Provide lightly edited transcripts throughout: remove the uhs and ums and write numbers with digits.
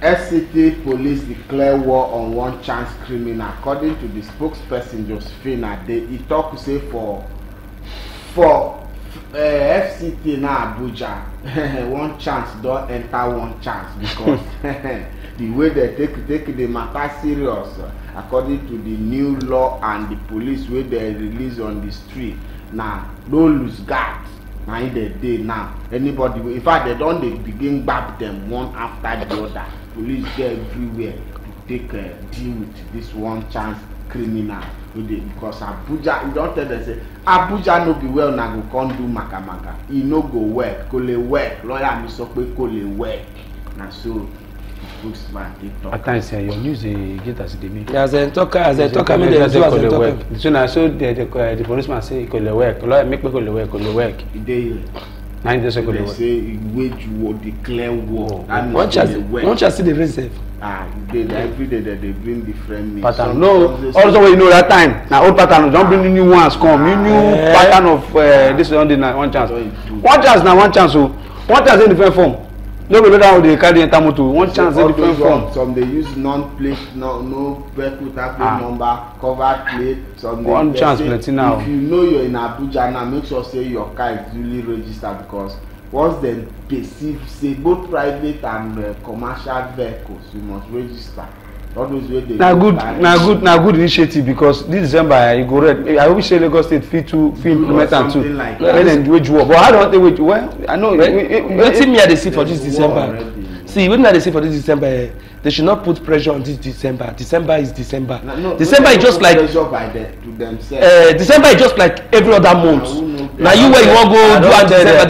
FCT police declare war on one chance criminal. According to the spokesperson Josephine, he talk say for FCT na Abuja, one chance don't enter one chance because the way they take the matter serious. According to the new law and the police where they release on the street, now don't lose guard. Now in the day now, anybody, in fact they don't begin back them one after the other. Police there everywhere to take a deal with this one chance criminal because Abuja, you don't tell them say Abuja no be well now go come do makamaka. He no go work, kole work, lawyer misope kole work. Now so at times your news get as they mean. As a talker, me they do as a talker. So now so the policeman say kole work, lawyer make me kole work. They say wage war, declare war. Don't just see the reason. Every day that they bring different pattern. No, also we know that time. Now old pattern don't bring new ones. Come new pattern of this one chance. One chance. One chance in different form. No be better they carry enter motor. One chance in different form. Some they use non-plate, no vehicle type number, cover plate. Some one chance plenty now. If you know you're in Abuja now, make sure say your car is duly registered because once they perceive say both private and commercial vehicles, you must register. All those way they. Now good initiative because this December you go red. I wish Lagos State fit to implement and to like and wage war. But how don't they wage war? I know. Waiting me at the sea for this December. Already, see, even at the sea for this December, they should not put pressure on this December. December is December. No, December is just like to themselves. December is just like every other month. Now you where you want go do and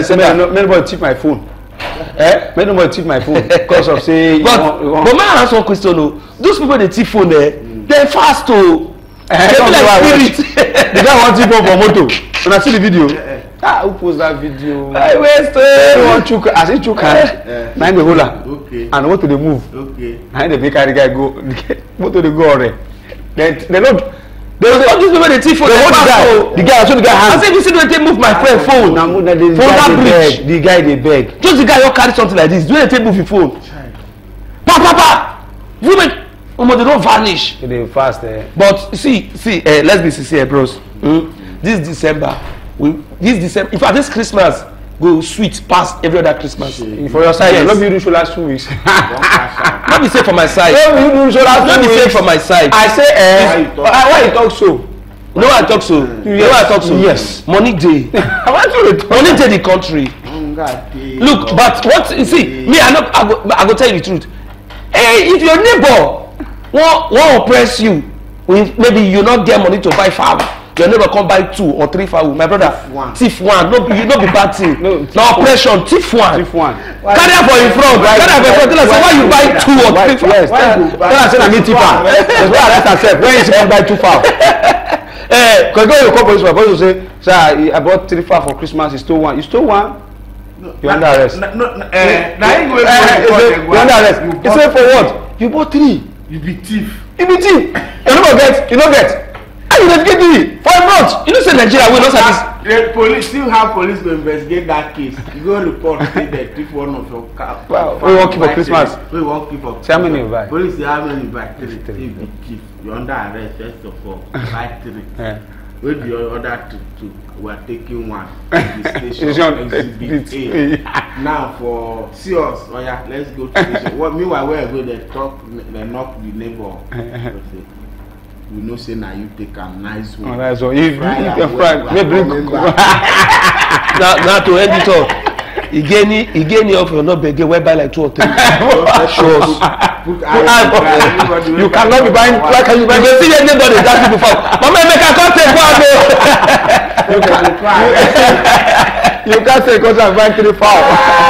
December. Remember, check my phone. Make nobody tip my phone because of say. But may I ask one question? Those people they tip phone there, they fast to. They don't want to go for moto. When I see the video, who post that video? I wasted. Everyone took as it took hand. Now the holder. Okay. And what do they move? Okay. Now the bakery guy go. What do they go already? They don't. There was all these people they for the guy. The guy, I showed the guy hands. I said, you see the way they move my friend phone. From that bridge. The guy they beg. Just the guy who carry something like this. The way they move your phone. Pa! Women, they don't vanish. They fast. But see, let's be sincere, bros. This December, in fact, this Christmas go sweet past every other Christmas. For your side, let me do show last 2 weeks. Let me say for my side. I say, why you talk so? No, I talk so. Yes. Money day. Money day the country. Look, but what you see, me, I go tell you the truth. If your neighbor won't oppress you, maybe you not get money to buy farm. Your neighbor come buy 2 or 3 fowl. My brother, thief one. No, you not be bad thing. No oppression, thief one. Carry up for in front. Carry up for in front. Tell us why you buy 2 or 3 fowl. Tell us I need thief one. That's why I asked myself. When you buy 2 fowl? Because when you come for this, my boss will say, "Sir, I bought 3 fowl for Christmas. You stole one. You're under arrest." You're under arrest. You say for what? You bought 3. You be thief. You don't get. You don't get it for a month. You know, say Nigeria will not have this. The police still have police to investigate that case. You go report, say they took one of your car. Well, we won't keep for Christmas. We won't keep for. How many buy? Police, how many buy? 3. You're under arrest. First of all, buy 3. With the other 2, we are taking 1. The station. Now for serious, oh yeah, let's go to the station. Meanwhile, where go they talk, they knock the neighbor. We know say now you take a nice one. If you bring now to end it off, he gain off your not begin whereby like 2 or 3 shows. You cannot be buying. Why can you buy? You see anybody that people found. Mama make a contact for me. You can't say because I'm buying 3 fowl.